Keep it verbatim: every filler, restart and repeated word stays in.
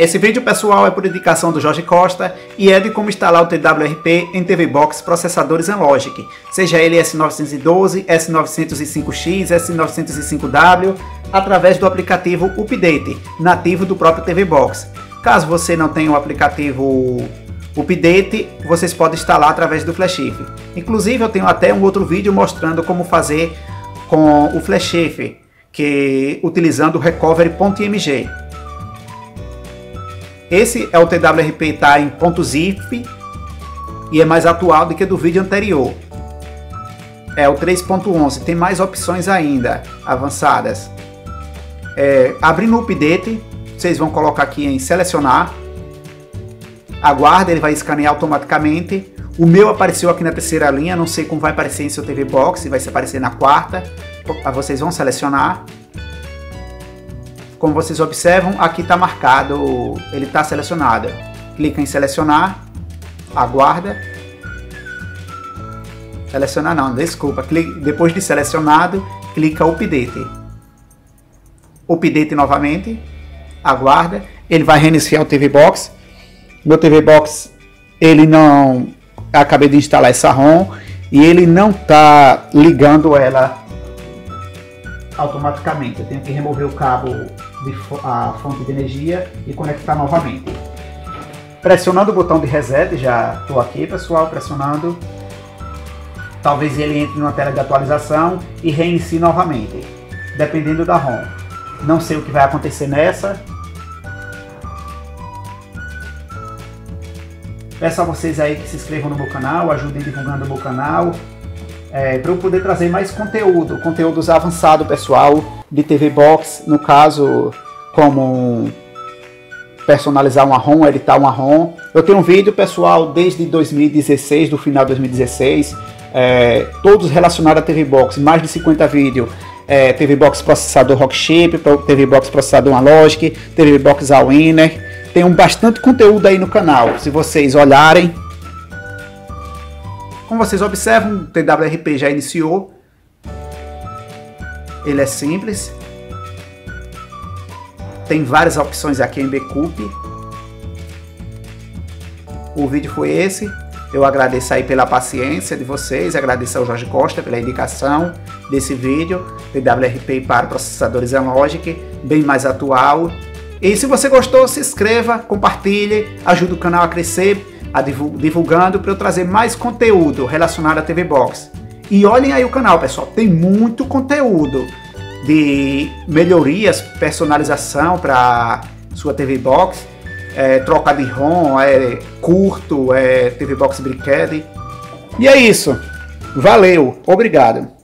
Esse vídeo, pessoal, é por indicação do Jorge Costa e é de como instalar o T W R P em T V Box processadores Amlogic, seja ele S nove um dois, S nove zero cinco X, S nove zero cinco W, através do aplicativo Update, nativo do próprio T V Box. Caso você não tenha o aplicativo Update, vocês podem instalar através do Flashify. Inclusive, eu tenho até um outro vídeo mostrando como fazer com o Flashify, que utilizando o recovery ponto I M G. Esse é o T W R P, tá, em .zip e é mais atual do que do vídeo anterior. É o três ponto onze, tem mais opções ainda avançadas. É, abrindo o update, vocês vão colocar aqui em selecionar. Aguarda, ele vai escanear automaticamente. O meu apareceu aqui na terceira linha, não sei como vai aparecer em seu T V Box, se vai aparecer na quarta. Vocês vão selecionar. Como vocês observam, aqui está marcado, ele está selecionado. Clica em selecionar, aguarda. Selecionar não, desculpa. Depois de selecionado, clica Update. Update novamente, aguarda. Ele vai reiniciar o T V Box. Meu T V Box, ele não... acabei de instalar essa ROM e ele não está ligando ela automaticamente. Eu tenho que remover o cabo de a fonte de energia e conectar novamente. Pressionando o botão de reset, já estou aqui, pessoal, pressionando. Talvez ele entre numa tela de atualização e reinicie novamente, dependendo da ROM. Não sei o que vai acontecer nessa. Peço a vocês aí que se inscrevam no meu canal, ajudem divulgando o meu canal, é, para eu poder trazer mais conteúdo, conteúdos avançados, pessoal, de T V Box, no caso, como personalizar uma ROM, editar uma ROM. Eu tenho um vídeo, pessoal, desde dois mil e dezesseis, do final de dois mil e dezesseis, é, todos relacionados a T V Box, mais de cinquenta vídeos. É, T V Box processador Rockchip, T V Box processador Amlogic, T V Box All-Winner. Tem um bastante conteúdo aí no canal, se vocês olharem. Como vocês observam, o T W R P já iniciou. Ele é simples. Tem várias opções aqui em backup. O vídeo foi esse. Eu agradeço aí pela paciência de vocês, agradeço ao Jorge Costa pela indicação desse vídeo. T W R P para processadores Amlogic, bem mais atual. E se você gostou, se inscreva, compartilhe, ajude o canal a crescer, a divulgando, para eu trazer mais conteúdo relacionado à T V Box. E olhem aí o canal, pessoal, tem muito conteúdo de melhorias, personalização para sua T V Box, é, troca de ROM, é, curto, é, T V Box brinquedo. E é isso, valeu, obrigado.